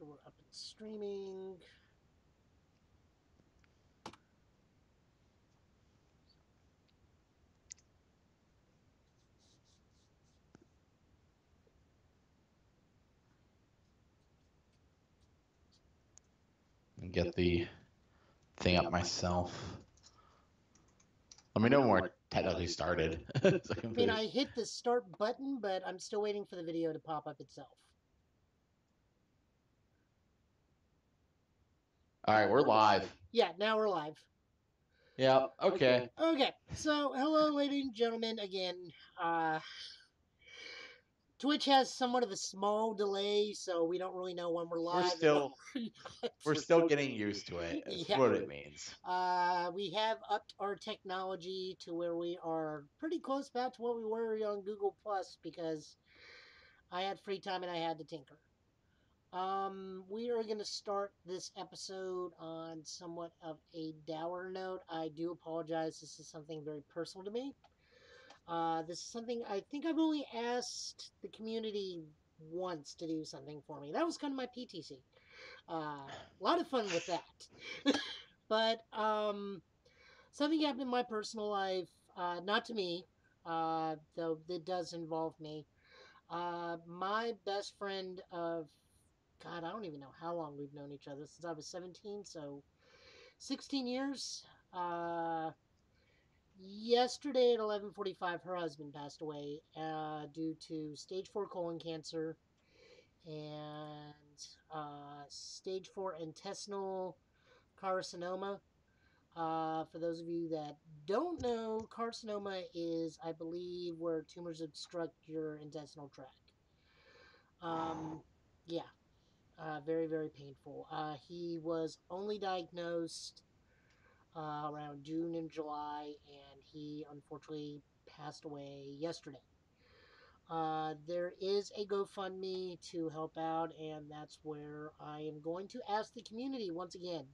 sure we're up and streaming. And get the thing up myself. Let me know when we're technically started. So I mean, I hit the start button, but I'm still waiting for the video to pop up itself. All right, we're live. Yeah, now we're live. Yeah, okay. Okay, so hello, ladies and gentlemen, again. Twitch has somewhat of a small delay, so we don't really know when we're live. We're still getting used to it, is what it means. We have upped our technology to where we are pretty close back to what we were on Google+, because I had free time and I had to tinker. We are going to start this episode on somewhat of a dour note. I do apologize. This is something very personal to me. This is something I think I've only asked the community once to do something for me. That was kind of my PTC. A lot of fun with that. But something happened in my personal life, not to me, though it does involve me. My best friend of, God, I don't even know how long we've known each other, since I was 17, so 16 years. Yesterday at 11:45, her husband passed away due to stage 4 colon cancer and stage 4 intestinal carcinoma. For those of you that don't know, carcinoma is, I believe, where tumors obstruct your intestinal tract. Yeah. Very, very painful. He was only diagnosed around June and July, and he unfortunately passed away yesterday. There is a GoFundMe to help out, and that's where I am going to ask the community once again.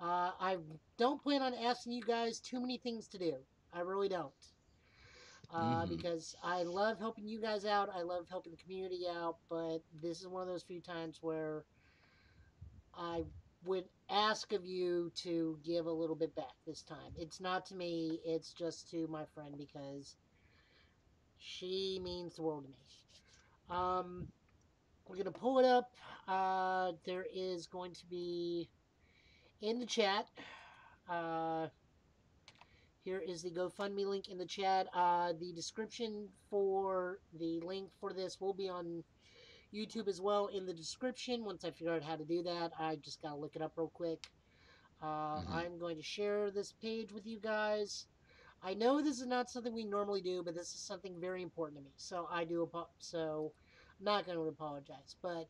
I don't plan on asking you guys too many things to do. I really don't. Because I love helping you guys out. I love helping the community out, but this is one of those few times where I would ask of you to give a little bit back this time. It's not to me, it's just to my friend, because she means the world to me. We're going to pull it up. There is going to be, in the chat, here is the GoFundMe link in the chat. The description for the link for this will be on YouTube as well in the description. Once I figure out how to do that, I just got to look it up real quick. I'm going to share this page with you guys. I know this is not something we normally do, but this is something very important to me. So I'm not going to apologize. But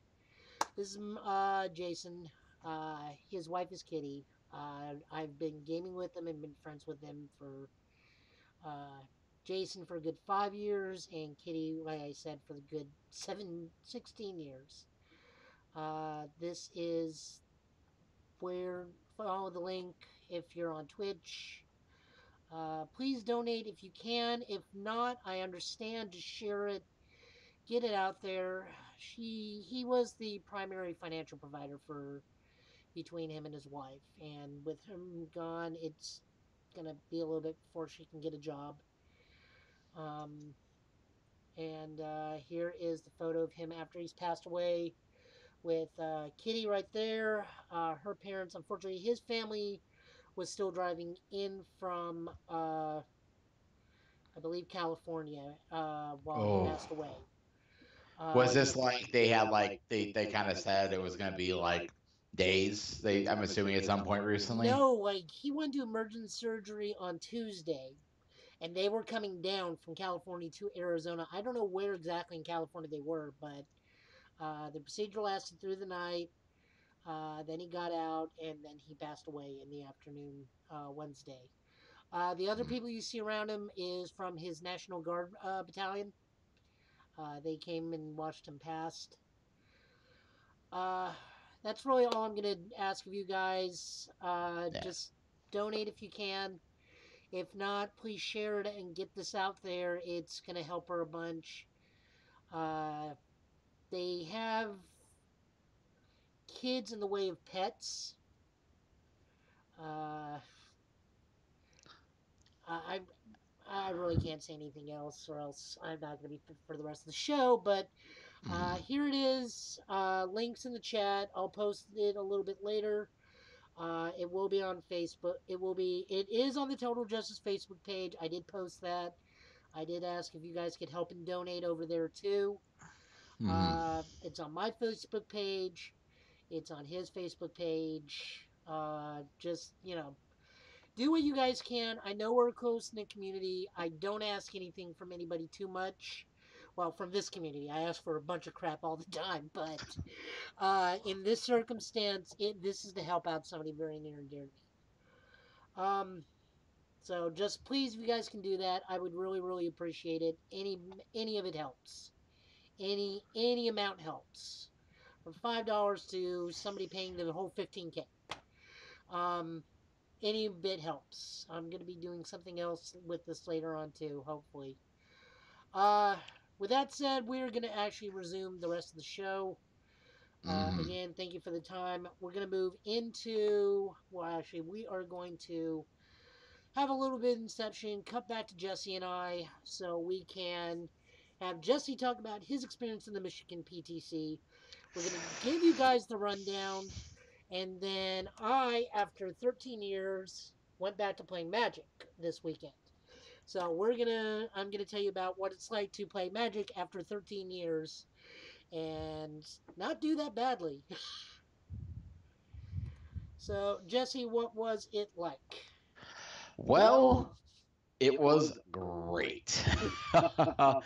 this is Jason. His wife is Kitty. I've been gaming with them and been friends with them for Jason for a good 5 years, and Kitty, like I said, for a good 16 years. This is where, follow the link if you're on Twitch. Please donate if you can. If not, I understand. Just share it. Get it out there. He was the primary financial provider for between him and his wife, and with him gone, it's gonna be a little bit before she can get a job. Here is the photo of him after he's passed away, with Kitty right there. Her parents, unfortunately, his family was still driving in from, I believe, California while he passed away. Was this like they had like they kind of said it was gonna be like days? I'm assuming at some point recently. No, like he went to emergency surgery on Tuesday, and they were coming down from California to Arizona. I don't know where exactly in California they were, but the procedure lasted through the night. Then he got out, and then he passed away in the afternoon Wednesday. The other people you see around him is from his National Guard battalion. They came and watched him pass. That's really all I'm going to ask of you guys. Just donate if you can. If not, please share it and get this out there. It's going to help her a bunch. They have kids in the way of pets. I really can't say anything else, or else I'm not going to be fit for the rest of the show, but here it is. Links in the chat. I'll post it a little bit later. It will be on Facebook. It is on the Total Justice Facebook page. I did post that. I did ask if you guys could help and donate over there, too. It's on my Facebook page. It's on his Facebook page. Just, you know, do what you guys can. I know we're a close-knit community. I don't ask anything from anybody too much. Well, from this community. I ask for a bunch of crap all the time. But in this circumstance, this is to help out somebody very near and dear to me. So just please, if you guys can do that, I would really, really appreciate it. Any of it helps. Any amount helps. From $5 to somebody paying the whole $15K. Any bit helps. I'm going to be doing something else with this later on too, hopefully. With that said, we're going to actually resume the rest of the show. Again, thank you for the time. We're going to move into... Well, actually, we are going to have a little bit of Inception, cut back to Jesse and I, so we can have Jesse talk about his experience in the Michigan PTC. We're going to give you guys the rundown, and then I, after 13 years, went back to playing Magic this weekend. So I'm going to tell you about what it's like to play Magic after 13 years, and not do that badly. So, Jesse, what was it like? Well, it was great. I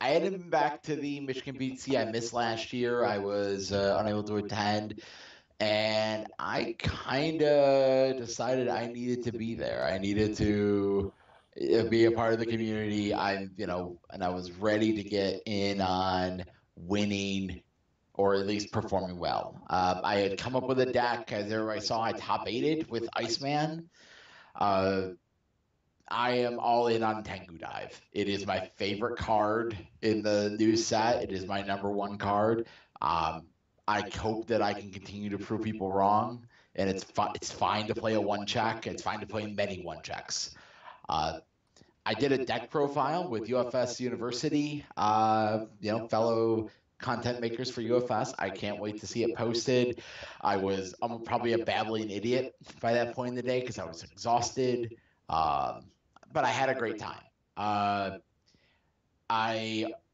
hadn't been back to the Michigan PTC. I missed last year. I was unable to attend, and I kind of decided I needed to be there. I needed to be a part of the community. I was ready to get in on winning, or at least performing well. I had come up with a deck, as everybody saw, I top-8'd with Iceman. I am all in on Tengu Dive. It is my favorite card in the new set. It is my #1 card. I hope that I can continue to prove people wrong, and it's fine to play a 1-check. It's fine to play many 1-checks. I did a deck profile with UFS University, fellow content makers for UFS. I can't wait to see it posted. I'm probably a babbling idiot by that point in the day because I was exhausted, but I had a great time.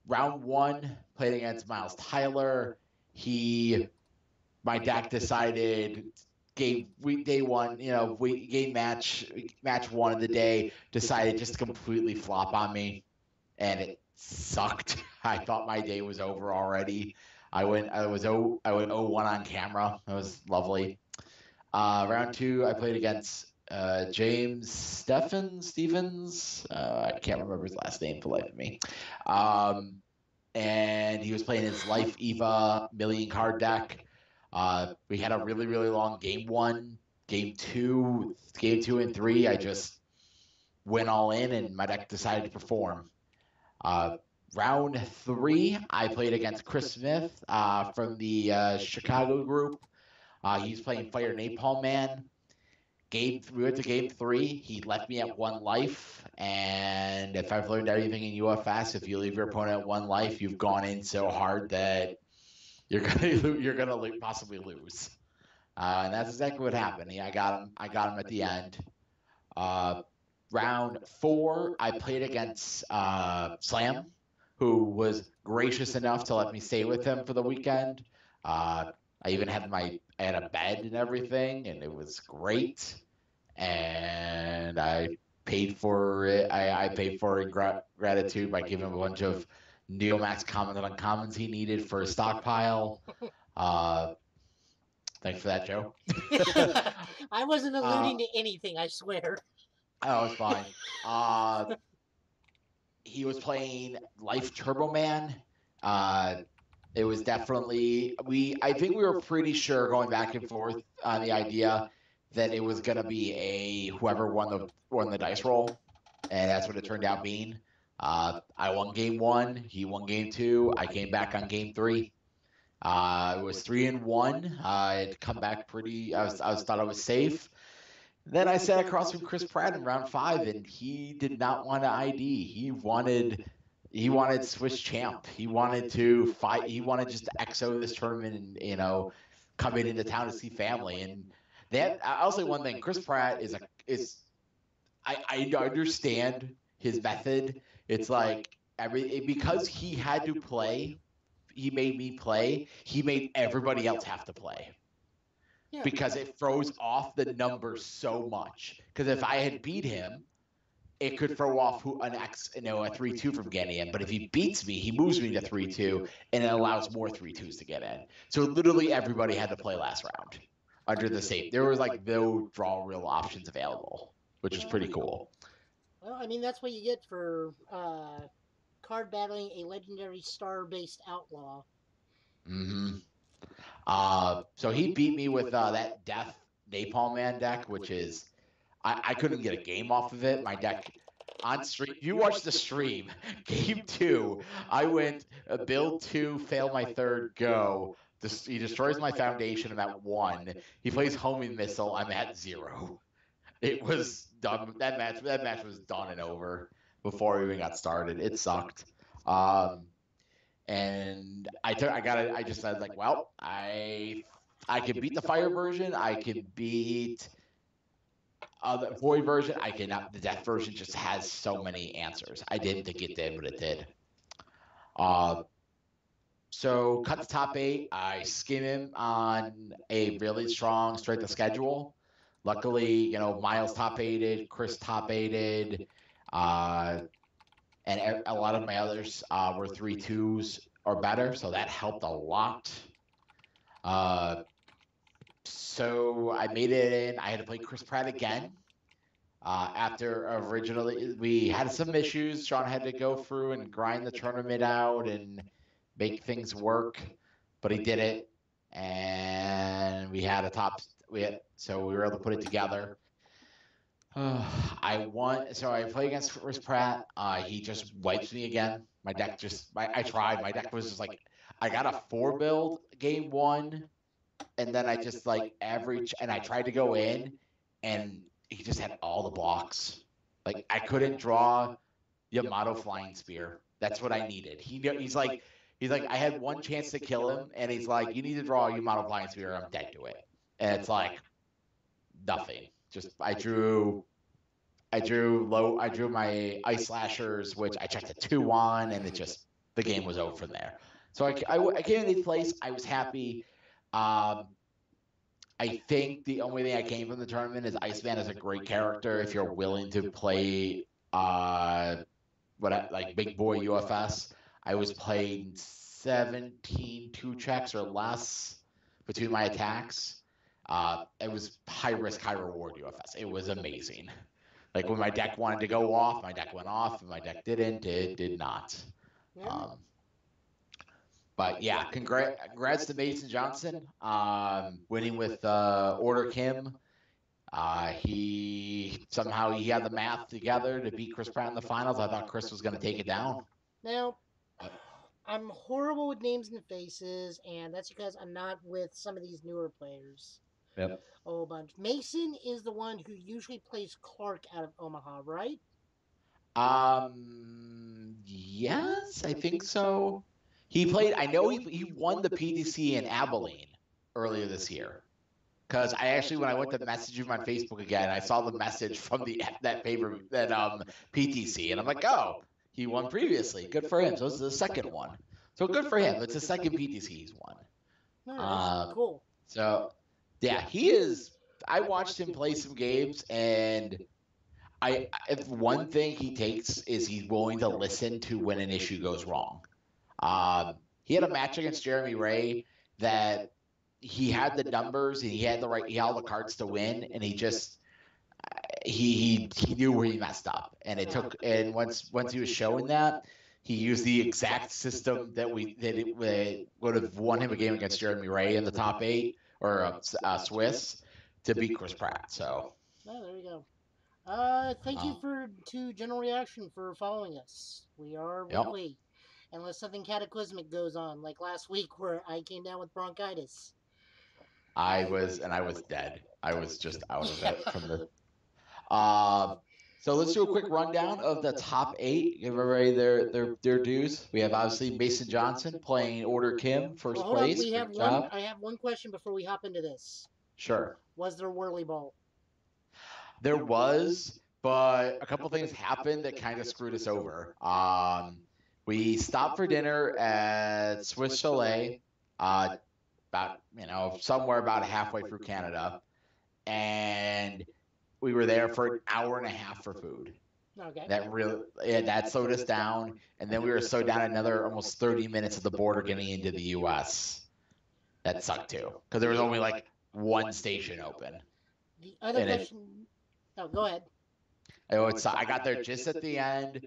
Round 1 played against Miles Tyler. My deck decided match one of the day decided just to completely flop on me, and it sucked. I thought my day was over already. I went 0-1 on camera. That was lovely. Round 2, I played against James Stevens. I can't remember his last name for the life of me. And he was playing his Life Eva million card deck. We had a really, really long game 1, game 2 and 3. I just went all in, and my deck decided to perform. Round 3, I played against Chris Smith from the Chicago group. He's playing Fire Napalm Man. We went to game 3. He left me at 1 life, and if I've learned anything in UFS, if you leave your opponent at 1 life, you've gone in so hard that you're gonna possibly lose. And that's exactly what happened. I got him at the end. Round 4, I played against Slam, who was gracious enough to let me stay with him for the weekend. I had a bed and everything, and it was great. And I paid for it. I paid for it in gratitude by giving him a bunch of Neomax commons and uncommons he needed for a stockpile. Thanks for that, Joe. I wasn't alluding to anything, I swear. Oh, it's fine. He was playing Life Turbo Man. It was definitely I think we were pretty sure going back and forth on the idea that it was going to be a whoever won the dice roll, and that's what it turned out being. I won game one. He won game two. I came back on game three. It was 3-1. I had come back pretty. I thought I was safe. Then I sat across from Chris Pratt in round five, and he did not want to ID. He wanted Swiss champ. He wanted to fight. He wanted just to XO this tournament and, you know, coming into town to see family. And that, I'll say one thing: Chris Pratt is I understand his method. It's like because he had to play, he made me play. He made everybody else have to play. Yeah, because it froze off the numbers so much. Because if I had beat him, it could throw off a 3-2 from getting in. But if he beats me, he moves me to 3-2, and it allows more 3-2s to get in. So literally everybody had to play last round under the same. There was like no draw real options available, which was pretty cool. Well, I mean, that's what you get for card battling a legendary star-based outlaw. Mm-hmm. So he beat me with that Death Napalm Man deck, which is... I couldn't get a game off of it. My deck on stream. You watched the stream. Game two, I went build two, fail my third go. He destroys my foundation. I'm at 1. He plays homing missile. I'm at 0. It was done. That match was done and over before we even got started. It sucked. And I just said, like, well, I can beat the fire version. I can beat. The void version, I cannot. The death version just has so many answers. I didn't think it did, but it did. So cut the top 8. I skim him on a really strong strength of schedule. Luckily, you know, Miles top 8'd, Chris top 8'd, and a lot of my others were 3-2s or better, so that helped a lot. So I made it in. I had to play Chris Pratt again. After originally we had some issues, Sean had to go through and grind the tournament out and make things work, but he did it, and so we were able to put it together. I won, so I play against Chris Pratt. He just wipes me again. My deck I tried. My deck was just like I got a 4 build game 1. And then I just like average, and I tried to go in, and he just had all the blocks. Like I couldn't draw Yamato flying spear. That's what I needed. He's like I had one chance to kill him, and he's like, you need to draw Yamato flying spear, or I'm dead to it. And it's like nothing. Just I drew my ice slashers, which I checked a 2 on, and it just the game was over from there. So I came in 8th place. I was happy. I think the only thing I came from the tournament is Iceman is a great character if you're willing to play big boy UFS. I was playing 17 2-checks or less between my attacks. It was high risk, high reward UFS. It was amazing. Like when my deck wanted to go off, my deck went off, and my deck didn't. It did not. But yeah, congrats to Mason Johnson, winning with Order Kim. He had the math together to beat Chris Pratt in the finals. I thought Chris was going to take it down. Now, I'm horrible with names and faces, and that's because I'm not with some of these newer players. Yep. A whole bunch. Mason is the one who usually plays Clark out of Omaha, right? Yes, I think so. He played. I know he won the PTC in Abilene earlier this year, because I actually, when I went to message him on Facebook again, I saw the message from that PTC, and I'm like, oh, he won previously. Good for him. So it's the second one. So good for him. It's the second PTC he's won. Cool. So yeah, he is. I watched him play some games, and if one thing he takes is he's willing to listen to when an issue goes wrong. He had a match against Jeremy Ray that he had the numbers and he had all the cards to win, and he just he knew where he messed up, and it took, and once he was showing that, he used the exact system that would have won him a game against Jeremy Ray in the top 8 or Swiss to beat Chris Pratt. So there we go. Thank you to General Reaction for following us. We are weekly, unless something cataclysmic goes on, like last week where I came down with bronchitis. I was dead. I was just out of it. So let's do a quick rundown of the top 8. Give everybody their dues. We have obviously Mason Johnson playing Order Kim, first place. I have one question before we hop into this. Sure. Was there Whirly Ball? There was, but a couple things happened that kind of screwed us over. We stopped for dinner at Swiss Chalet, about somewhere about halfway through Canada, and we were there for an hour and a half for food. Okay. That slowed us down, and then we were slowed down another almost 30 minutes at the border getting into the U.S. That sucked too, because there was only like one station open. The other question. Oh, go ahead. I got there just at the end.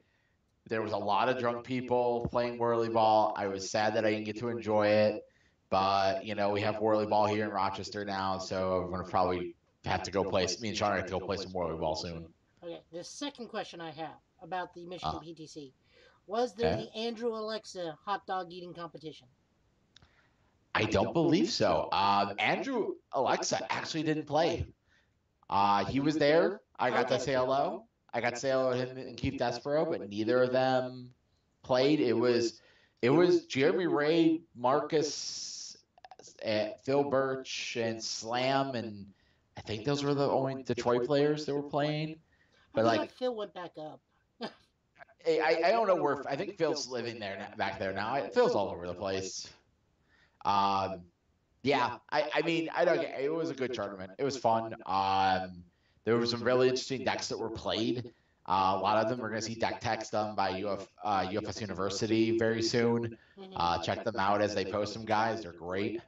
There was a lot of drunk people playing Whirly Ball. I was sad that I didn't get to enjoy it, but we have Whirly Ball here in Rochester now, so we're gonna probably have to go play. Me and Sean are going to go play some Whirly Ball soon. Okay. The second question I have about the Michigan PTC. Was there the Andrew Alexa hot dog eating competition? I don't believe so. Andrew Alexa actually didn't play. He was there. I got to say hello. I got to say hello to him and Keith Despero, but neither of them played. It was Jeremy Ray, Marcus, Phil Birch, and Slam, and I think those were the only Detroit players that were playing. But I thought Phil went back up. I don't know where. I think Phil's living there back there now. Phil's all over the place. I don't get it. It was a good tournament. It was fun. There were some really interesting decks that were played. A lot of them we're going to see deck techs done by UFS University very soon. Check them out as they post them, guys. They're great.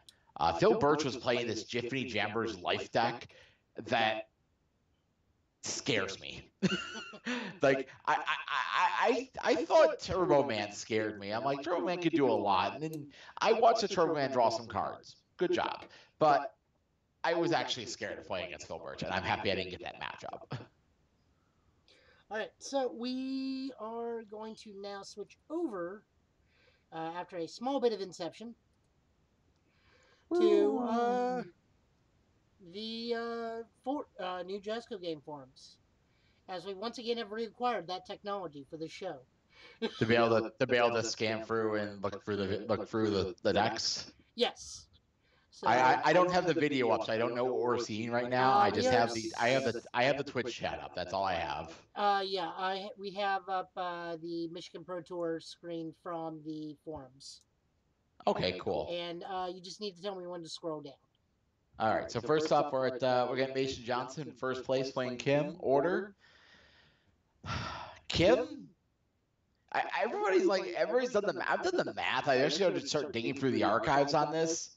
Phil Birch was playing this Jiffany Jambers life deck that scares me. I thought Turbo Man scared me. I'm like, Turbo Man could do a lot. And then I watched the Turbo Man draw some cards. Good job. But I was actually scared of playing against Phil Birch, and I'm happy I didn't get that matchup. All right, so we are going to now switch over after a small bit of Inception to the new JASCO game forums, as we once again have reacquired that technology for the show. to be able to scan through and look through the decks. Yes. So I don't have the video up, so I don't know what we're seeing right now. I just have the Twitch chat up. That's all I have. We have up the Michigan Pro Tour screen from the forums. Okay, cool. And you just need to tell me when to scroll down. All right. So first up, we're getting Mason Johnson in first place playing Kim. Order. Kim. Everybody's done the. I've done the math. I actually have to start digging through the archives on this.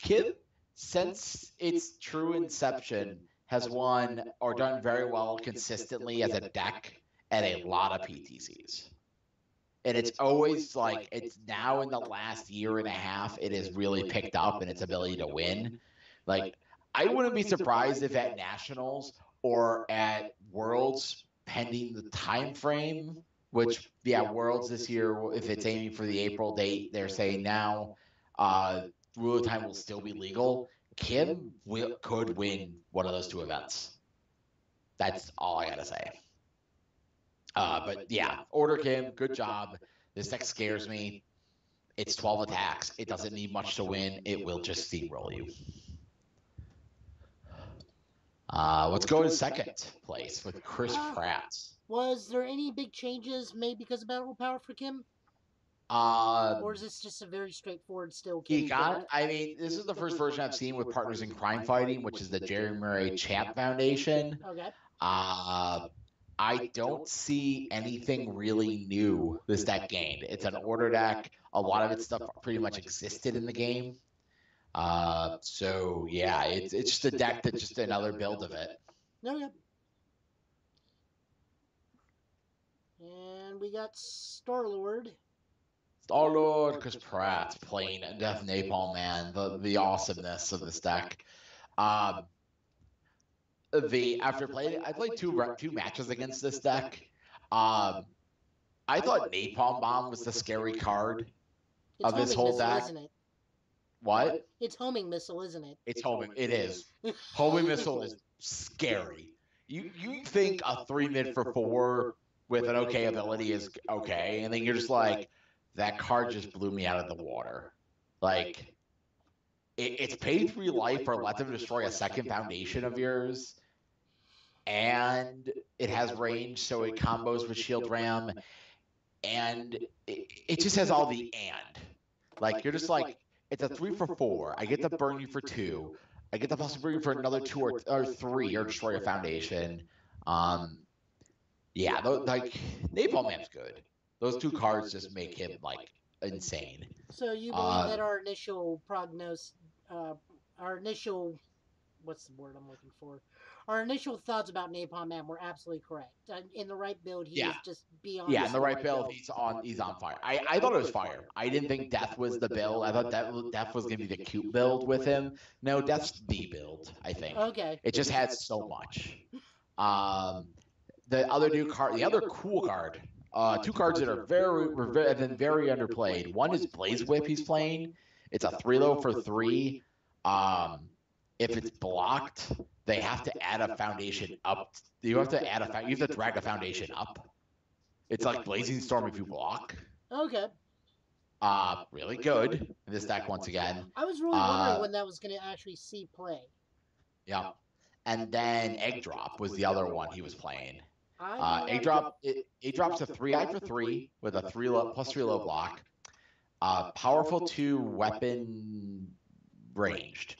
Kim, since its true inception, has won or done very well consistently as a deck at a lot of PTCs. And it's always like, it's now in the last year and a half, it has really picked up in its ability to win. Like, I wouldn't be surprised if at Nationals or at Worlds, pending the time frame, which, Worlds this year, if it's aiming for the April date, they're saying now, rule of time will still be legal. Kim could win one of those two events. That's all I got to say. Order Kim, good job. This deck scares me. It's 12 attacks. It doesn't need much to win. It will just steamroll you. Let's go to second place with Chris Pratt. Was there any big changes made because of Battle Power for Kim? Or is this just a very straightforward still game? This is the first version I've seen with Partners in Crime Fighting, which is the Jerry Murray Chap Foundation. Okay. I don't see anything really new this deck gained. It's an order deck. A lot of its stuff pretty much existed in the game. It's just a deck that's just another build of it. Okay. And we got Star-Lord. Star-Lord Chris Pratt playing Death Napalm Man, the awesomeness of this deck. V after playing. I played two matches against this deck. I thought Napalm Bomb was the scary card of this whole deck. What? It's Homing Missile, isn't it? It's Homing. It is. Homing Missile is scary. You think a 3-mid for 4 with an okay ability is okay, and then you're just like, that card just blew me out of the water. Like, it's pay 3 life or let them destroy a second foundation of yours, and it has range, so it combos with Shield Ram, and it just has all the and. Like, you're just like, it's a 3-for-4. I get to burn you for 2. I get the possibility for another 2 or 3 or destroy a foundation. Yeah, like, Napalm Man's good. Those two cards just make him, like, insane. So you believe that our initial prognosis, our initial, what's the word I'm looking for? Our initial thoughts about Napalm Man were absolutely correct. In the right build, he is just beyond. Yeah, in the right build, he's on fire. I thought it was fire. I didn't think Death was the build. I thought Death was going to be the cute build with him. No, Death's the build, I think. Okay. It just had so much. The other cool card. Two cards that are very underplayed. One is Blaze Whip he's playing. It's a 3-low for 3. If it's blocked, they have to add a foundation up. You have to drag a foundation up. It's like Blazing Storm if you block. Okay. Really good in this deck once again. I was really wondering when that was going to actually see play. Yeah. And then Egg Drop was the other one he was playing. Egg Drop's a 3-eye for 3 with a 3-low plus 3-low block. Powerful 2 weapon ranged.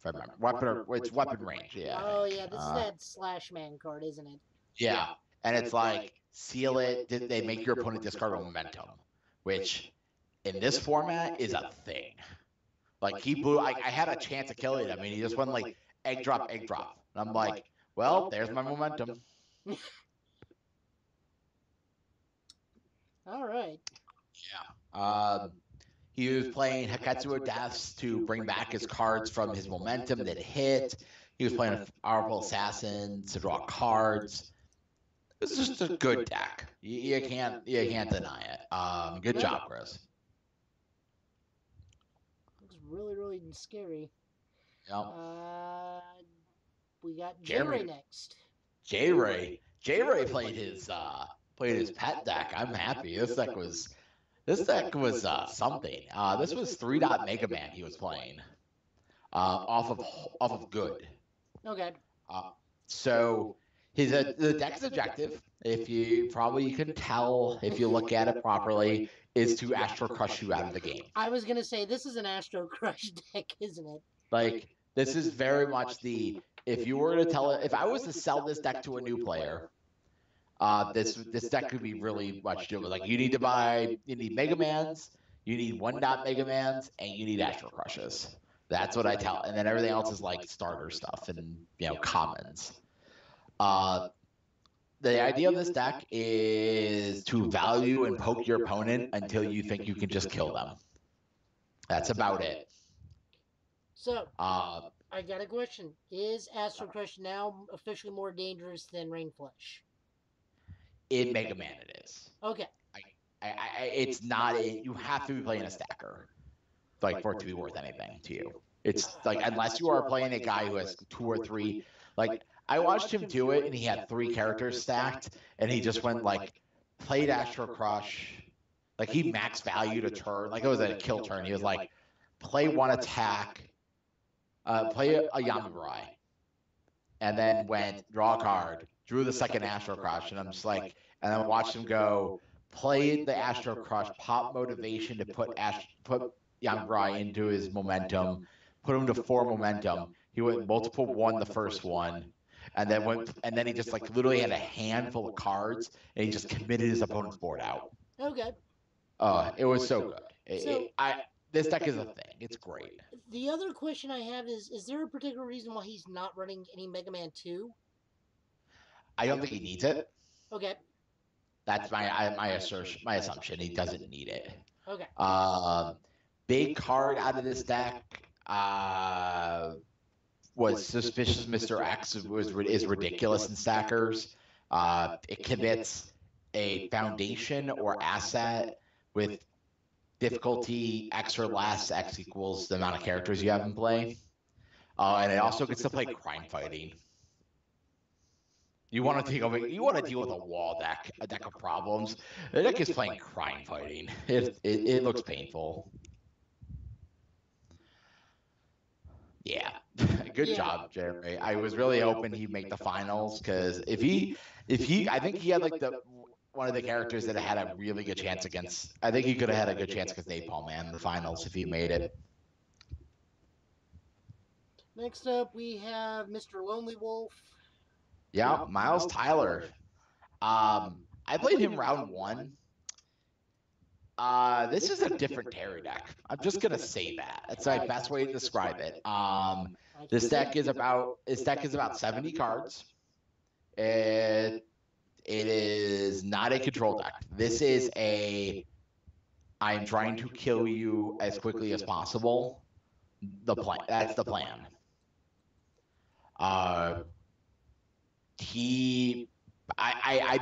If I remember. It's weapon range, yeah. Oh, yeah, this is that Slash Man card, isn't it? Yeah, and it's like, seal it, they make your opponent discard a momentum, which in this format is a thing. Like, he blew, I had a chance of killing him, and he just went like, Egg Drop, Egg Drop. And I'm like, well, there's my momentum. All right. Yeah. He was playing Heketsuo Deaths to bring back his cards from his momentum that hit. He was playing Powerful Assassin to draw cards. It's just a good deck. You can't deny it. Good job, Chris. Looks really, really scary. Yep. We got Jeremy next. J-Ray played his pet deck. I'm happy. This deck was something. This was 3. Mega Man he was playing off of good. Okay. So the deck's objective, you can tell if you look at it properly, is to Astro Crush you out of the game. I was gonna say this is an Astro Crush deck, isn't it? Like this is very much the. If you were to tell it, if I was to sell this deck to a new player, this deck could be really much doable. Like you need Mega Mans, you need 1-dot Mega Mans, and you need Astro Crushes. That's what I tell, and then everything else is like starter stuff and commons. The idea of this deck is to value and poke your opponent until you think you can just kill them. That's about it. So. I got a question. Is Astro Crush now officially more dangerous than Rain Flush? In Mega Man, it is. Okay. It's not. You have to be playing a stacker, like for it to be worth anything to you. It's like unless you are playing a guy who has 2 or 3. Like I watched him do it, and he had 3 characters stacked, and he just went like played Astro Crush, like he max valued a turn, like it was a kill turn. He was like play 1 attack. Play a Yamaburai, and then went draw a card, drew the second Astro Crush, and I'm just like, and I watched him go play the Astro Crush, pop motivation to put Yamaburai into his momentum, put him to 4 momentum. He went multiple 1 the first one, and then he just like literally had a handful of cards, and he just committed his opponent's board out. Okay. It was so good. This deck is a thing. It's great. The other question I have is there a particular reason why he's not running any Mega Man 2? I don't think he needs it. Okay. That's my assumption. He doesn't need it. Okay. Big card out of this deck was Suspicious Mr. X is ridiculous in stackers. It commits a foundation or asset with difficulty X or less. X equals the amount of characters you have in play. And it also gets to play crime fighting. You want to take over, you want to deal with a wall deck, a deck of problems. The deck is playing crime fighting. It looks painful. Yeah, good job, Jeremy. I was really hoping he'd make the finals because if he, I think he had like one of the characters that had a really good chance against. I think he could have had a good chance against Napalm Man in the finals if he made it. Next up, we have Mr. Lonely Wolf. Yeah, Miles Tyler. I played him round one. This is a different Terry deck. I'm just gonna say that. That's my best way to describe it. This deck is about 70 cards. It is not a control deck. This is a I'm trying to kill you as quickly as possible. The plan. That's the plan. I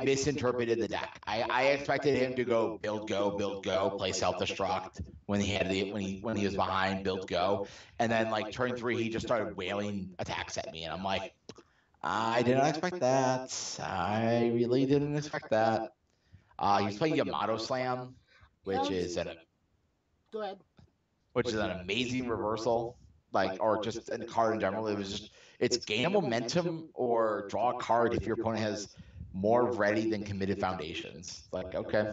misinterpreted the deck. I expected him to go build go, play self-destruct when he was behind, build go, and then like turn three he just started wailing attacks at me, and I'm like, I did not expect that. I really didn't expect that. He was playing Yamato Slam, which is an amazing reversal, like or just a card in general. It was just it's gain momentum or draw a card if your opponent has more ready than committed foundations. Like, okay.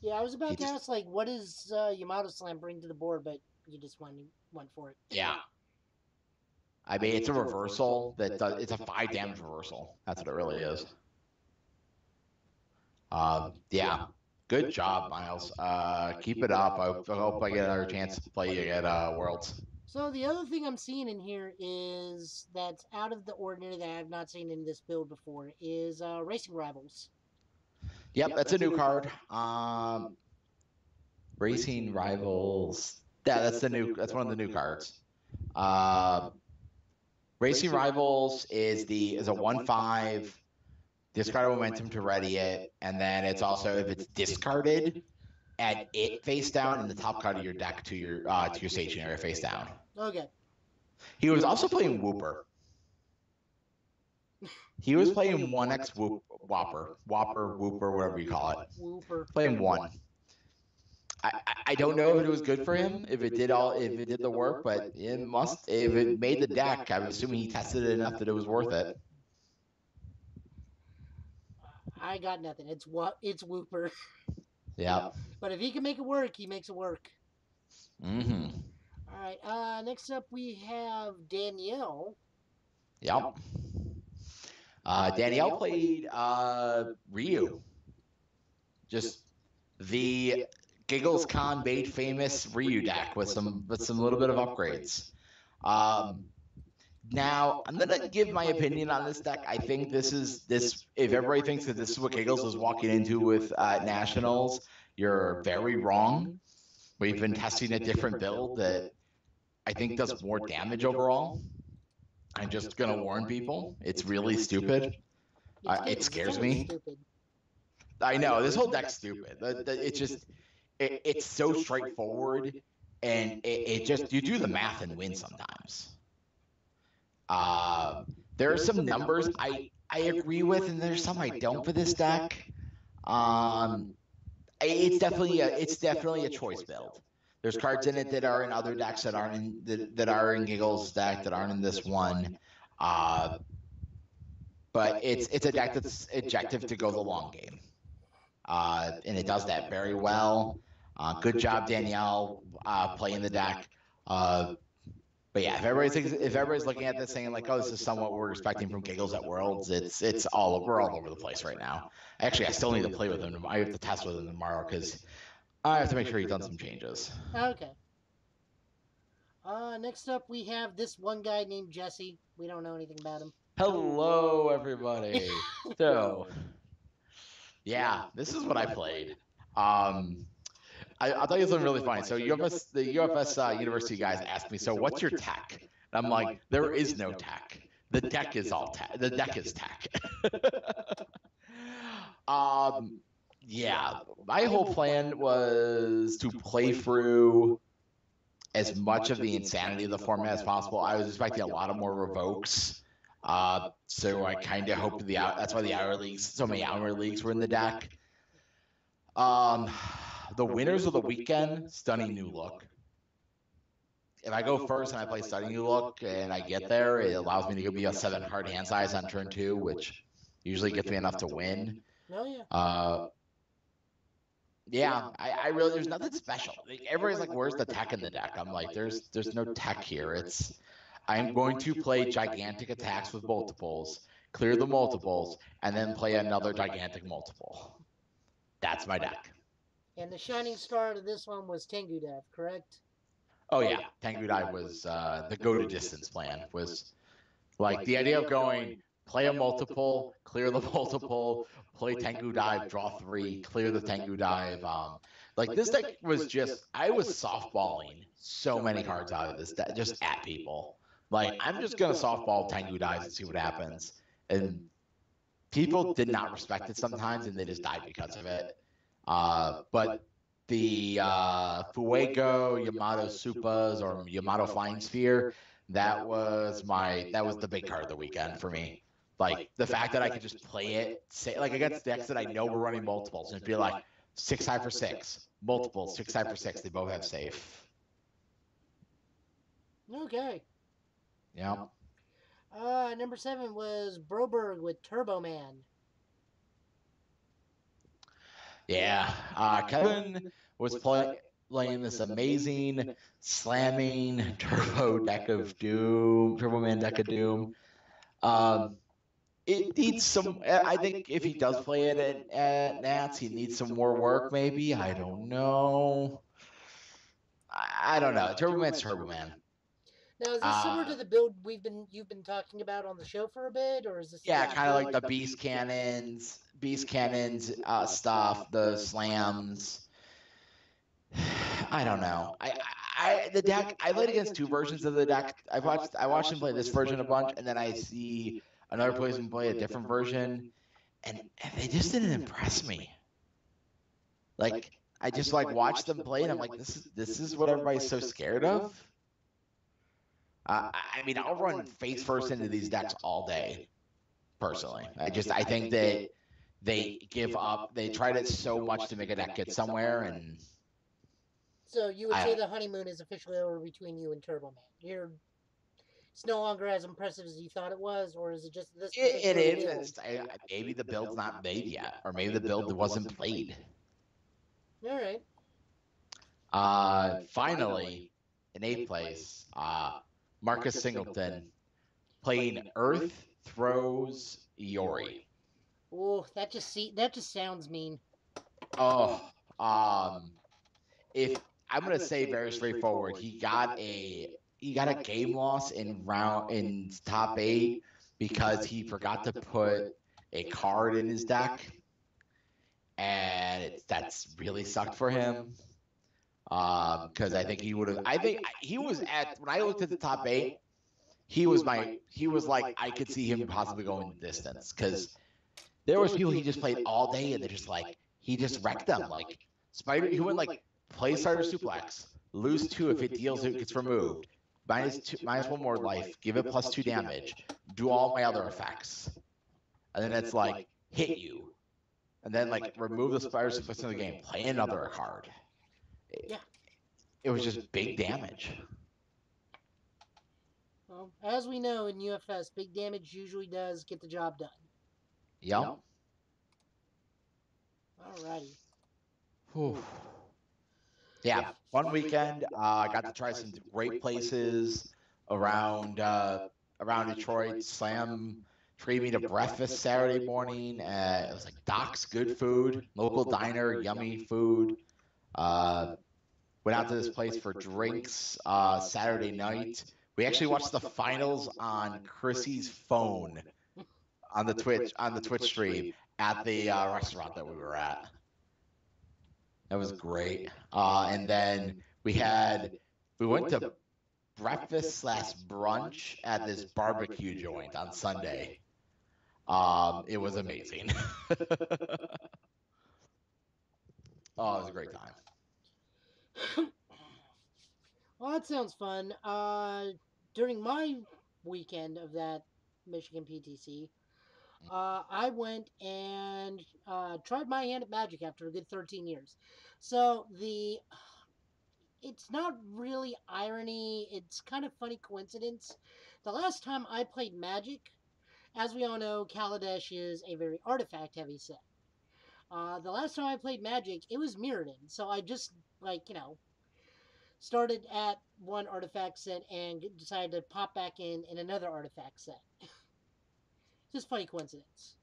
Yeah, I was about to ask, like, what does Yamato Slam bring to the board, but you just went for it. Yeah. I mean, it's a reversal that does, it's a 5 damage reversal. That's what it really is. Yeah. Good job, Miles. Keep it up. I hope I get another chance to play you at Worlds. So the other thing I'm seeing in here is that's out of the ordinary that I've not seen in this build before is Racing Rivals. Yep, that's a new card. Racing Rivals. Yeah, that's one of the new cards. Racing Rivals is a 1/5. Discard momentum to ready it, and then it's also if it's discarded, add it face down and the top card of your deck to your stationary face down. Okay. He was also playing Whooper. He was playing 1x Whooper, whatever you call it. Whooper. Playing one. I don't know if it was good for him, if it did the work, but if it made the deck, I'm assuming he tested it enough that it was worth it. I got nothing. It's Whooper. Yeah. But if he can make it work, he makes it work. Mm-hmm. All right. Next up, we have Danielle. Yep. Danielle played Ryu. Just the Giggles Con made famous Ryu deck with some little bit of upgrades. Now I'm gonna give my opinion on this deck. I think this. If everybody thinks that this is what Giggles was walking into with Nationals, you're very wrong. We've been testing a different build that I think does more damage overall. I'm just gonna warn people. It's really stupid. It scares me. I know this whole deck's stupid. It's so straightforward, and it just you do the math and win sometimes. There's some numbers I agree with, and there's some I don't for this deck. It's definitely a choice build. There's cards in it that are in other decks that are in Giggles' deck that aren't in this one. But it's a deck that's objective to go the long game, and it does that very well. Good job, Danielle, playing the deck. But yeah, if everybody's looking at this saying like, oh, this is somewhat we're expecting from Giggles at Worlds, we're all over the place right now. Actually, I still need to play with him. I have to test with him tomorrow because I have to make sure he's done some changes. Okay. Next up, we have this one guy named Jesse. We don't know anything about him. Hello, everybody. So, yeah, this is what I played. I'll tell you something really funny. So the UFS University guys asked me, so what's your tech? And I'm like, there is no tack. The deck is all tack. The deck is tack. Yeah, my whole plan was to play through as much of the insanity of the format as possible. I was expecting a lot of more revokes. So I kind of hoped that's why the hour leagues, so many hour leagues were in the deck. The winners of the weekend, Stunning New Look. If I go first and I play Stunning New Look and I get there, it allows me to give me a 7 hard hand size on turn 2, which usually gets me enough to win. Yeah, I really, there's nothing special. Everybody's like, where's the tech in the deck? I'm like, there's no tech here. It's, I'm going to play gigantic attacks with multiples, clear the multiples, and then play another gigantic multiple. That's my deck. And the shining star to this one was Tengu Dive, correct? Oh, yeah. Tengu Dive was the go-to-distance plan. Was like the idea of going, play a multiple, clear the multiple, play Tengu Dive, draw 3, clear the Tengu Dive. Like, this deck was just, I was softballing so many cards out of this deck, just at people. Like, I'm just going to softball Tengu Dives and see what happens. And people did not respect it sometimes, and they just died because of it. But the Fuego, Yamato Supas, or Yamato Flying Sphere, that was the big card of the weekend for me. Like, the fact that I could just play it, say, like, against decks that I know were running multiples, and be like, 6 high for 6, multiple, 6 high for 6, they both have safe. Okay. Yeah. Number 7 was Broberg with Turbo Man. Yeah, Kevin was playing this amazing slamming Turbo Man deck of doom. It needs some, I think if he does play it at Nats, he needs some more work maybe. I don't know. I don't know. Turbo Man's Turbo Man. Now, is this similar to the build you've been talking about on the show for a bit, or is this? Yeah, kind of like the beast cannons, stuff, the slams. I don't know. The deck. I played against two versions of the deck. I watched him play this version a bunch, and then I see another person play a different version, and they just didn't impress me. Like, I just like watched them play, and I'm like, this is what everybody's so scared of. I mean, I'll run face first into these decks all day, personally. I think that they give up. They tried it so much to make a deck get somewhere, and so you would say the honeymoon is officially over between you and Turbo Man. It's no longer as impressive as you thought it was, or is it just this? It is. Maybe the build's not made yet, or maybe the build wasn't played. All right. Finally, in 8th place, Marcus Singleton playing Earth Throws Yori. Oh, that just sounds mean. Oh, if I'm gonna say very straightforward, he got a game loss in top 8 because he forgot to put a card in his deck, and that's really sucked for him. Because I think he would have. I think he was at when I looked at the top 8. He was like, I could see him possibly going distance because there was people he just played all day and they're just like he just wrecked them. Like Spider, he went like play Spider Suplex, lose 2 if it deals, it gets removed, minus 1 more life, give it +2 damage, do all my other effects, and then it's like hit you, and then like remove the Spider Suplex from the game, play another card. Yeah, it was just big damage. Well, as we know in UFS, big damage usually does get the job done. Yep. You know? Alrighty. Whew. Yeah, fun weekend. I got to try some great places around Detroit. Slam treated me to breakfast Saturday morning. It was like Doc's Good Food, local diner, yummy food. Went out to this place for drinks Saturday night. We actually watched the finals on Chrissy's phone on the Twitch stream at the restaurant that we were at. That was great. And then we went to breakfast slash brunch at this barbecue joint on Sunday. It was amazing. Oh, it was a great time. Well, that sounds fun. During my weekend of that Michigan PTC, I went and tried my hand at Magic after a good 13 years. So it's not really irony. It's kind of funny coincidence. The last time I played Magic, as we all know, Kaladesh is a very artifact-heavy set. The last time I played Magic, it was Mirrodin. So I just, like, you know, started at one artifact set and decided to pop back in another artifact set. Just funny coincidence.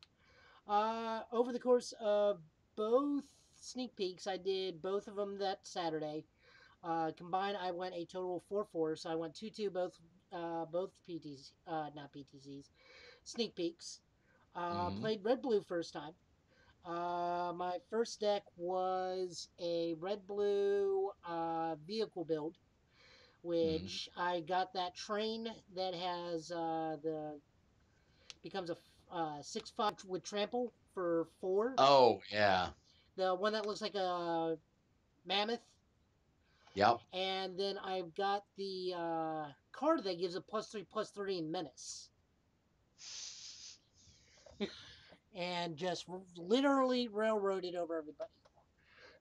Over the course of both sneak peeks, I did both of them that Saturday. Combined, I went a total of 4-4, so I went 2-2 both PTCs, not PTCs, sneak peeks. Played Red Blue first time. My first deck was a Red Blue vehicle build, which I got that train that has becomes a 6/5 with trample for 4. Oh yeah, the one that looks like a mammoth. Yep. And then I've got the card that gives a +3/+3 in menace. And just literally railroaded over everybody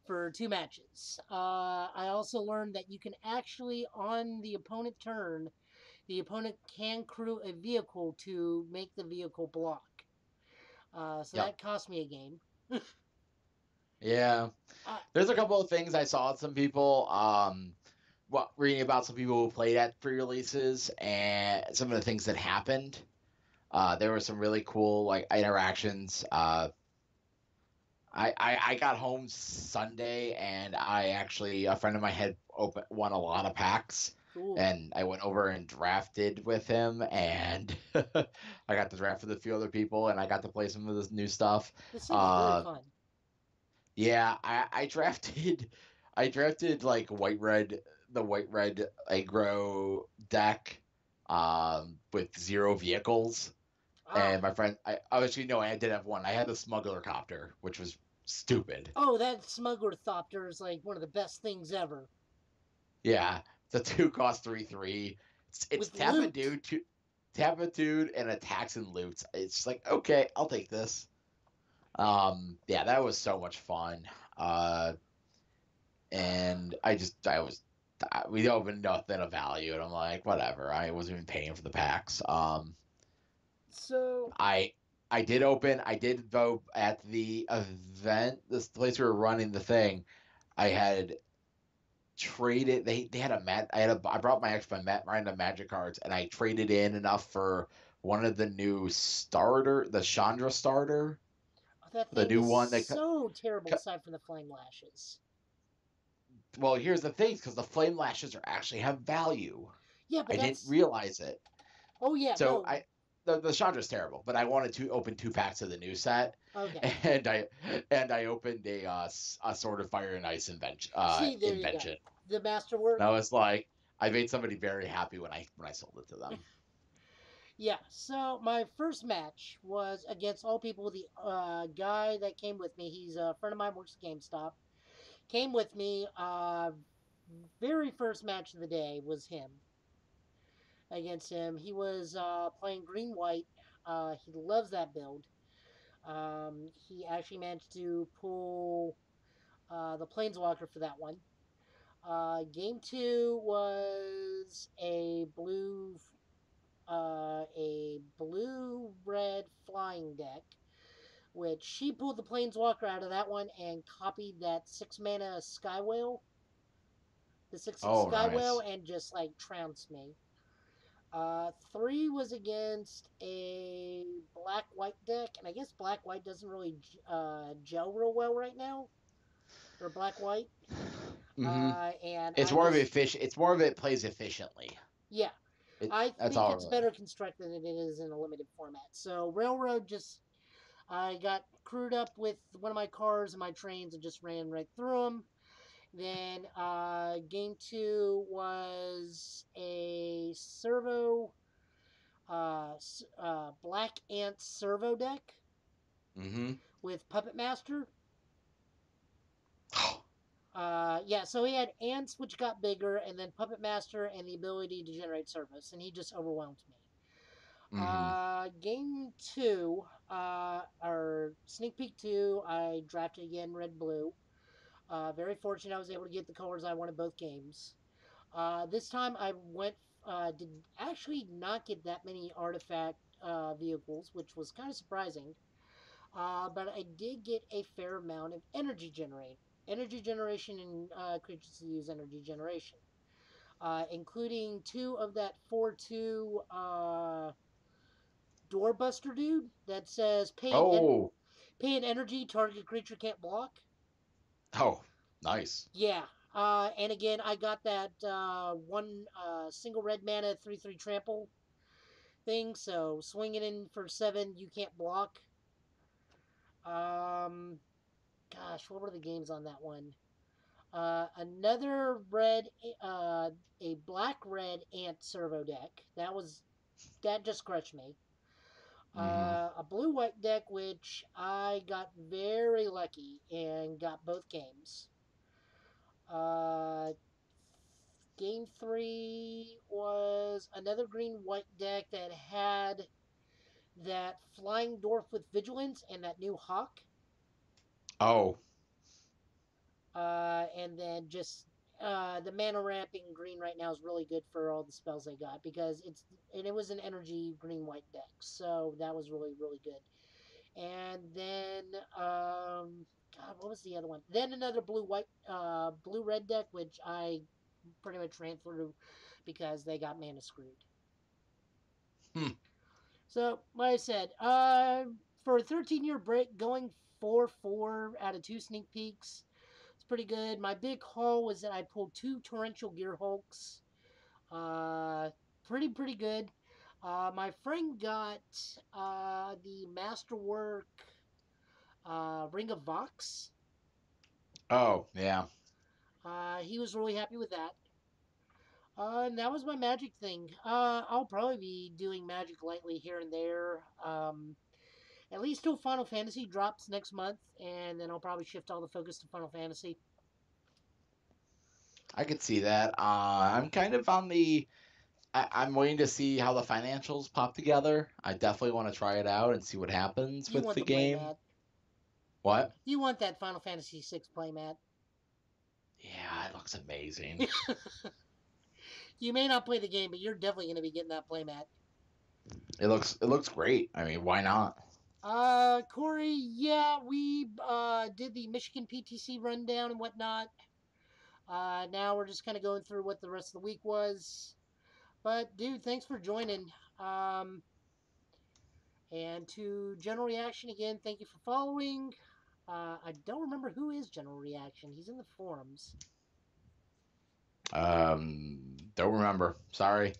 for 2 matches. I also learned that you can actually, on the opponent's turn, the opponent can crew a vehicle to make the vehicle block. That cost me a game. Yeah. There's a couple of things I saw some people, reading about some people who played at pre-releases and some of the things that happened. There were some really cool, like, interactions. I got home Sunday, and a friend of mine had won a lot of packs. Ooh. And I went over and drafted with him, and I got to draft with a few other people, and I got to play some of this new stuff. This sounds really fun. Yeah, I drafted like the white red aggro deck with 0 vehicles. Oh. And my friend, I did have one. I had the smuggler copter, which was stupid. Oh, that smuggler copter is like one of the best things ever. Yeah, it's a 2-cost 3/3. It's tap a dude and attacks and loots. It's like, okay, I'll take this. Yeah, that was so much fun. And we opened nothing of value, and I'm like, whatever. I wasn't even paying for the packs. So I did though at the event, this place we were running the thing, I had traded. They had a mat. I brought my extra random Magic cards, and I traded in enough for one of the new starter, the Chandra starter. That thing is so terrible aside from the flame lashes. Well, here's the thing, because the flame lashes actually have value. Yeah, but I didn't realize it. Oh yeah. So no. The Chandra's terrible, but I wanted to open 2 packs of the new set. Okay. And I opened a Sword of Fire and Ice invention. You go. The masterwork. And I was like, I made somebody very happy when I sold it to them. Yeah, so my first match was against all people. The guy that came with me, he's a friend of mine, works at GameStop, came with me. Very first match of the day was him. Against him, he was playing green-white. He loves that build. He actually managed to pull the Planeswalker for that one. Game 2 was a blue... a blue-red flying deck, which she pulled the Planeswalker out of that one and copied that 6-mana Sky Whale. The 6/6 Sky Whale, and just, like, trounced me. 3 was against a black-white deck, and I guess black-white doesn't really gel real well right now. Or black-white. And it's more of it plays efficiently. Yeah. I think it's better constructed than it is in a limited format. So Railroad I got crewed up with one of my cars and my trains and just ran right through them. Then game two was a servo, Black Ant servo deck with Puppet Master. Yeah, so he had ants, which got bigger, and then Puppet Master and the ability to generate service, and he just overwhelmed me. Game two, or Sneak Peek 2, I drafted again Red Blue. Very fortunate I was able to get the colors I wanted both games. This time I went, did actually not get that many artifact vehicles, which was kind of surprising. But I did get a fair amount of energy generation. Energy generation and creatures that use energy generation. Including two of that 4-2 Doorbuster dude that says pay an energy, target creature can't block. Oh, nice. Yeah. And again, I got that one single red mana 3/3 trample thing, so swing it in for 7, you can't block. Gosh, what were the games on that one? Another red, a black red ant servo deck. That just crushed me. A blue white deck, which I got very lucky and got both games. Game three was another green white deck that had that flying dwarf with vigilance and that new hawk. Oh. And then just the mana ramp in green right now is really good for all the spells they got because it was an energy green white deck, so that was really, really good. And then God, what was the other one? Then another blue red deck, which I pretty much ran through because they got mana screwed. So like I said, for a 13-year break, going 4-4 out of 2 sneak peeks. Pretty good. My big haul was that I pulled 2 Torrential Gear Hulks. Pretty good. My friend got the Masterwork Ring of Vox. Oh, yeah. He was really happy with that. And that was my Magic thing. I'll probably be doing Magic lightly here and there. At least till Final Fantasy drops next month, and then I'll probably shift all the focus to Final Fantasy. I could see that. I'm kind of on the... I'm waiting to see how the financials pop together. I definitely want to try it out and see what happens with the game. What? You want that Final Fantasy VI playmat. Yeah, it looks amazing. You may not play the game, but you're definitely going to be getting that playmat. It looks great. I mean, why not? Corey, yeah, we did the Michigan PTC rundown and whatnot. Now we're just kind of going through what the rest of the week was. But, dude, thanks for joining. And to General Reaction again, thank you for following. I don't remember who is General Reaction. He's in the forums. Don't remember. Sorry.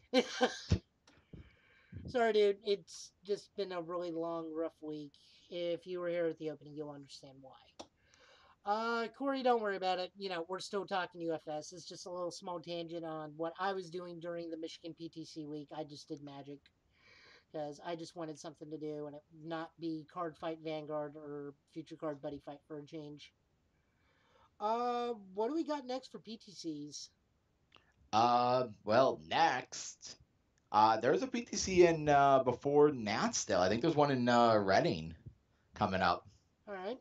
Sorry, dude. It's just been a really long, rough week. If you were here at the opening, you'll understand why. Corey, don't worry about it. You know, we're still talking UFS. It's just a little small tangent on what I was doing during the Michigan PTC week. I just did Magic because I just wanted something to do and it not be Card Fight Vanguard or Future Card Buddy Fight for a change. What do we got next for PTCs? Well, next... there's a PTC in before Natsdale. I think there's one in Reading coming up. All right.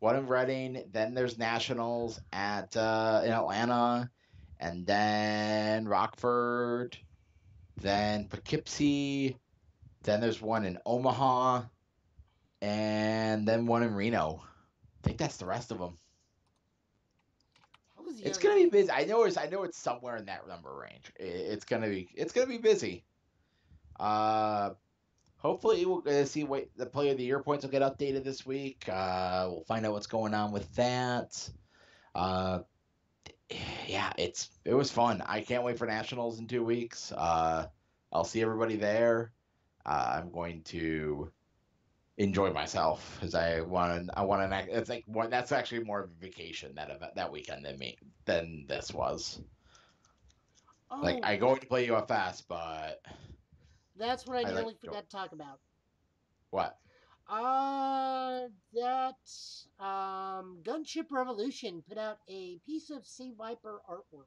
One in Reading. Then there's Nationals at in Atlanta, and then Rockford, then Poughkeepsie. Then there's one in Omaha, and then one in Reno. I think that's the rest of them. It's gonna be busy. I know it's somewhere in that number range. It's gonna be busy. Hopefully we'll see what the Player of the Year points will get updated this week. We'll find out what's going on with that. Yeah, it was fun. I can't wait for Nationals in 2 weeks. I'll see everybody there. I'm going to enjoy myself because I want to. It's like that's actually more of a vacation that weekend than this was. Oh, like I'm going to play UFS, but that's what I nearly forgot to talk about. What? Gunship Revolution put out a piece of Sea Viper artwork.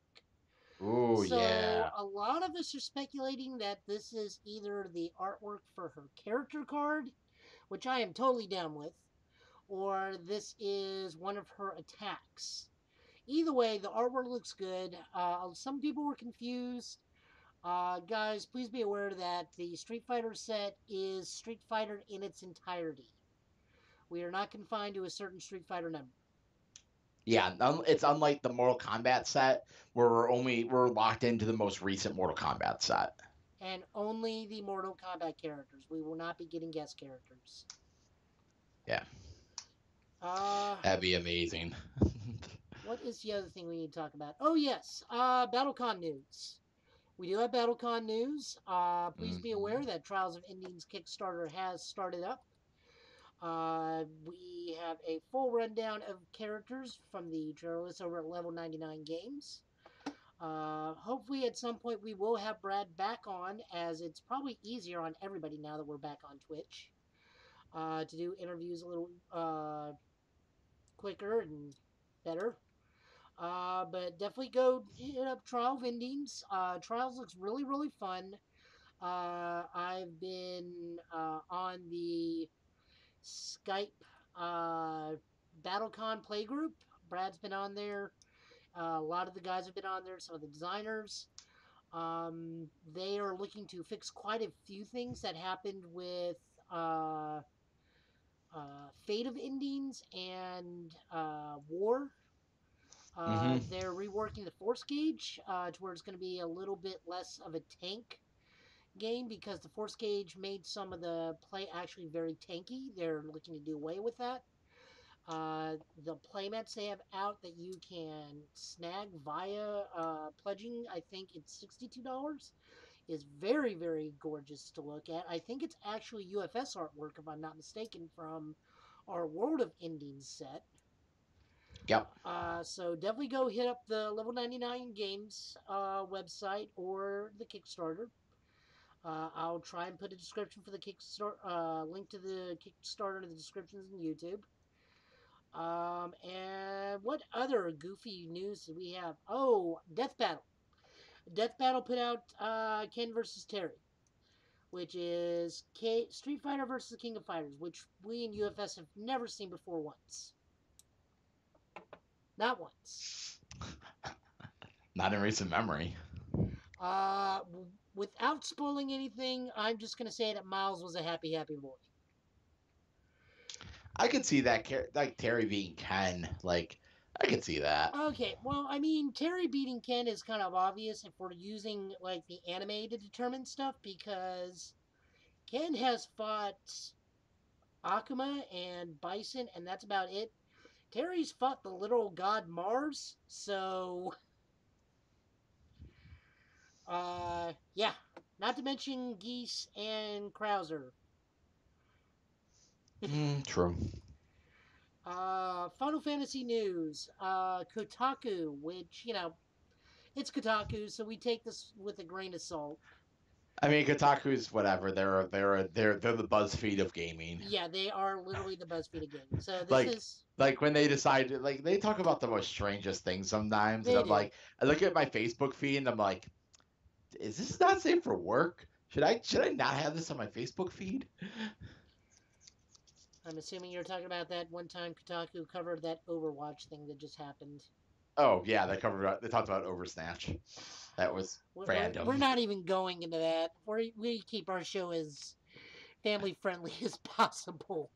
Ooh, so yeah. So a lot of us are speculating that this is either the artwork for her character card, which I am totally down with, or this is one of her attacks. Either way, the artwork looks good. Some people were confused. Guys, please be aware that the Street Fighter set is Street Fighter in its entirety. We are not confined to a certain Street Fighter number. Yeah, it's unlike the Mortal Kombat set, where we're locked into the most recent Mortal Kombat set. And only the Mortal Kombat characters. We will not be getting guest characters. Yeah. That'd be amazing. What is the other thing we need to talk about? Oh, yes. BattleCon news. We do have BattleCon news. Please be aware that Trials of Endings Kickstarter has started up. We have a full rundown of characters from the trailer list over at Level 99 Games. Hopefully at some point we will have Brad back on, as it's probably easier on everybody now that we're back on Twitch to do interviews a little quicker and better. But definitely go hit up Trial of Endings. Trials looks really, really fun. I've been on the Skype BattleCon playgroup. Brad's been on there. A lot of the guys have been on there, some of the designers. They are looking to fix quite a few things that happened with Fate of Endings and War. They're reworking the force gauge to where it's going to be a little bit less of a tank game, because the force gauge made some of the play actually very tanky. They're looking to do away with that. The playmats they have out that you can snag via pledging, I think it's $62, is very, very gorgeous to look at. I think it's actually UFS artwork, if I'm not mistaken, from our World of Endings set. Yep. So definitely go hit up the Level 99 Games website or the Kickstarter. I'll try and put a description for the Kickstarter, link to the Kickstarter in the descriptions on YouTube. And what other goofy news do we have? Oh, Death Battle. Death Battle put out Ken versus Terry, which is Street Fighter versus King of Fighters, which we in UFS have never seen before once. Not once. Not in recent memory. Without spoiling anything, I'm just going to say that Miles was a happy, happy boy. I could see that, like Terry beating Ken. Like, I could see that. Okay, well, I mean, Terry beating Ken is kind of obvious if we're using, like, the anime to determine stuff, because Ken has fought Akuma and Bison, and that's about it. Terry's fought the little god Mars, so... yeah. Not to mention Geese and Krauser. True. Final Fantasy news. Kotaku, which, you know, it's Kotaku, so we take this with a grain of salt. I mean, Kotaku's whatever. They're the BuzzFeed of gaming. Yeah, they are literally the BuzzFeed of gaming. So this is like when they decide, like they talk about the most strangest things sometimes, and I'm like, I look at my Facebook feed and I'm like, is this not safe for work? Should I not have this on my Facebook feed? I'm assuming you're talking about that one time Kotaku covered that Overwatch thing that just happened. Oh yeah, they talked about Oversnatch. That was random. We're not even going into that. We keep our show as family friendly as possible.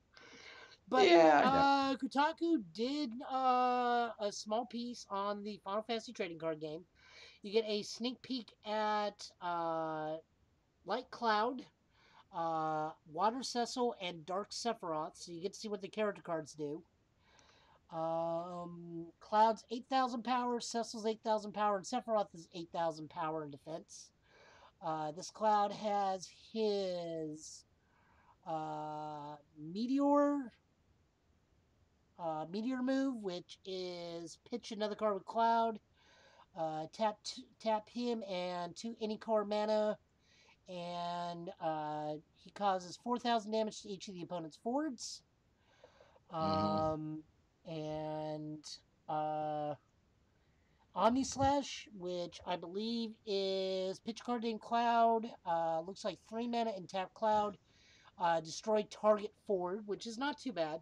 But yeah, Kotaku did a small piece on the Final Fantasy trading card game. You get a sneak peek at Light Cloud, Water Cecil, and Dark Sephiroth, so you get to see what the character cards do. Cloud's 8,000 power, Cecil's 8,000 power, and Sephiroth is 8,000 power in defense. This Cloud has his Meteor move, which is pitch another card with Cloud, tap him and 2 any card mana, and he causes 4,000 damage to each of the opponent's forwards. And Omni Slash, which I believe is pitch card named Cloud, looks like 3 mana and tap Cloud, destroy target forward, which is not too bad.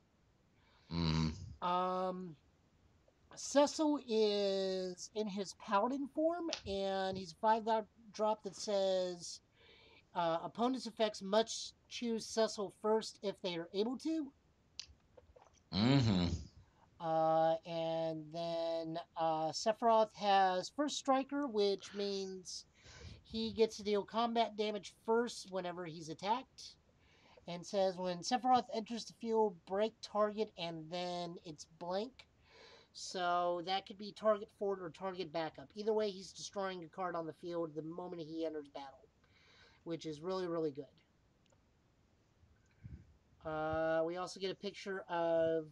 Cecil is in his Paladin form, and he's a 5-drop that says opponents' effects must choose Cecil first if they are able to. And then Sephiroth has First Striker, which means he gets to deal combat damage first whenever he's attacked. And says, when Sephiroth enters the field, break target, and then it's blank. So that could be target forward or target backup. Either way, he's destroying a card on the field the moment he enters battle, which is really, really good. We also get a picture of...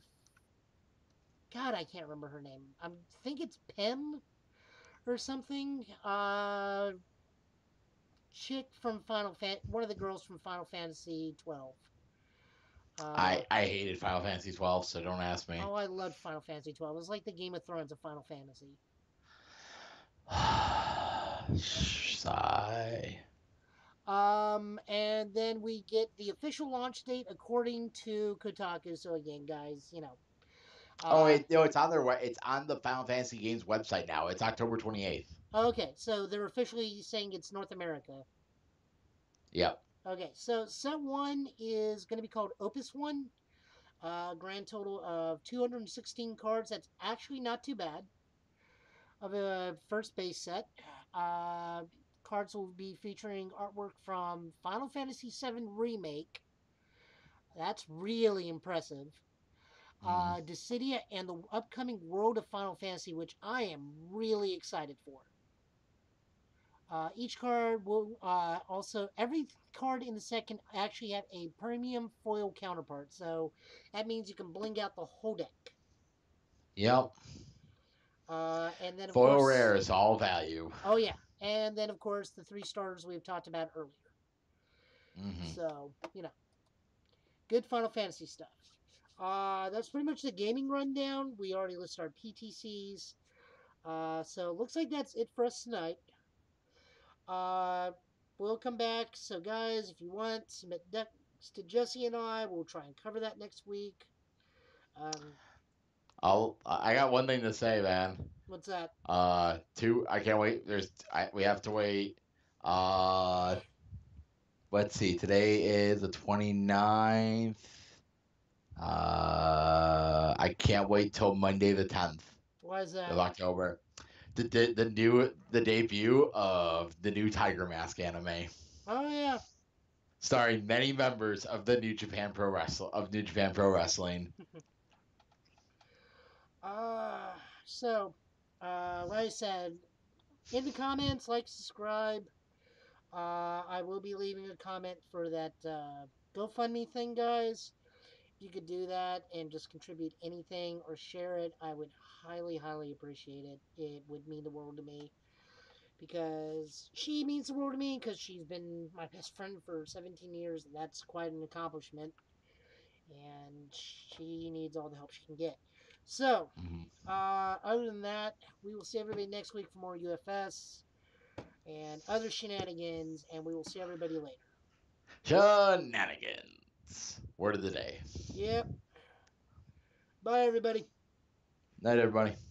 God, I can't remember her name. I think it's Pym or something. Chick from Final Fantasy, one of the girls from Final Fantasy 12. I hated Final Fantasy 12, so don't ask me. Oh, I loved Final Fantasy 12. It was like the Game of Thrones of Final Fantasy. Sigh. And then we get the official launch date according to Kotaku. So again, guys, you know. It's on their way. It's on the Final Fantasy Games website now. It's October 28th. Okay, so they're officially saying it's North America. Yep. Okay, so set one is going to be called Opus 1. Grand total of 216 cards. That's actually not too bad of a first base set. Cards will be featuring artwork from Final Fantasy VII Remake. That's really impressive. Dissidia and the upcoming World of Final Fantasy, which I am really excited for. Each card will also, every card in the set can actually have a premium foil counterpart, so that means you can bling out the whole deck. Yep. And then of foil course, rare is all value. Oh yeah, and then of course the 3 starters we've talked about earlier. So you know, good Final Fantasy stuff. That's pretty much the gaming rundown. We already listed our PTCs. So it looks like that's it for us tonight. We'll come back. So guys, if you want, submit decks to Jesse and I. We'll try and cover that next week. I got one thing to say, man. What's that? I can't wait. We have to wait. Let's see. Today is the 29th. I can't wait till Monday the 10th. Why is that? Of October. The debut of the new Tiger Mask anime. Oh yeah. Starring many members of the New Japan Pro Wrestling. Like I said, in the comments, like, subscribe. I will be leaving a comment for that GoFundMe thing, guys. You could do that and just contribute anything or share it. I would highly, highly appreciate it. It would mean the world to me, because she means the world to me, because she's been my best friend for 17 years, and that's quite an accomplishment, and she needs all the help she can get. So, other than that, we will see everybody next week for more UFS and other shenanigans, and we will see everybody later. Shenanigans. Word of the day. Yep. Bye, everybody. Night, everybody.